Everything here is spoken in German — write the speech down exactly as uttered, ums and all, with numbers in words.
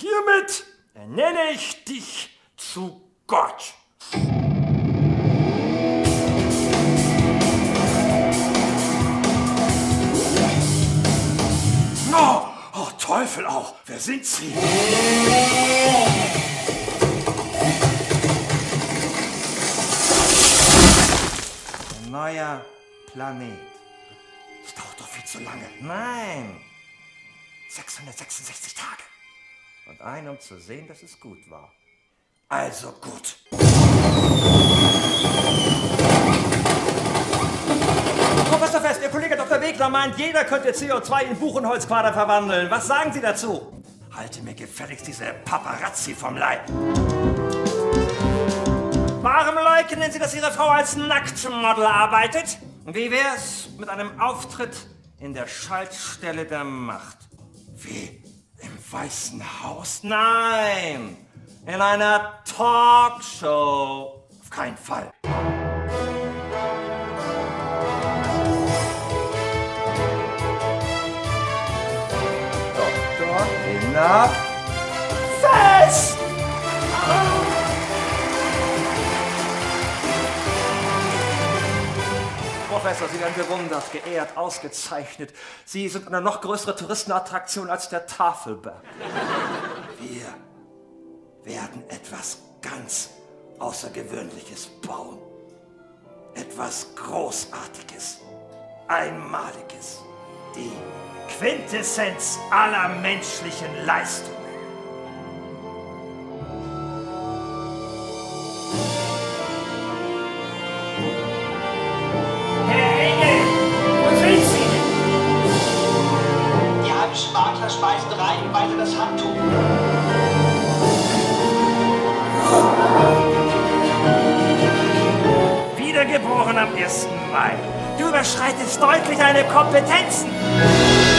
Hiermit ernenne ich dich zu Gott. No! Oh, Teufel auch! Wer sind Sie? Ein neuer Planet. Das dauert doch viel zu lange. Nein! sechshundertsechsundsechzig Tage. Und ein, um zu sehen, dass es gut war. Also gut. Professor Fest, Ihr Kollege Doktor Wegler meint, jeder könnte C O zwei in Buchenholzquader verwandeln. Was sagen Sie dazu? Halte mir gefälligst diese Paparazzi vom Leib. Warum leugnen Sie, dass Ihre Frau als Nacktmodel arbeitet? Wie wär's mit einem Auftritt in der Schaltstelle der Macht? Wie? Im Weißen Haus? Nein! In einer Talkshow! Auf keinen Fall! Doktor Hinnerk Fest! Professor, Sie werden bewundert, geehrt, ausgezeichnet. Sie sind eine noch größere Touristenattraktion als der Tafelberg. Wir werden etwas ganz Außergewöhnliches bauen. Etwas Großartiges, Einmaliges. Die Quintessenz aller menschlichen Leistungen. Sparta schmeißt rein und weiter das Handtuch. Wiedergeboren am ersten Mai. Du überschreitest deutlich deine Kompetenzen.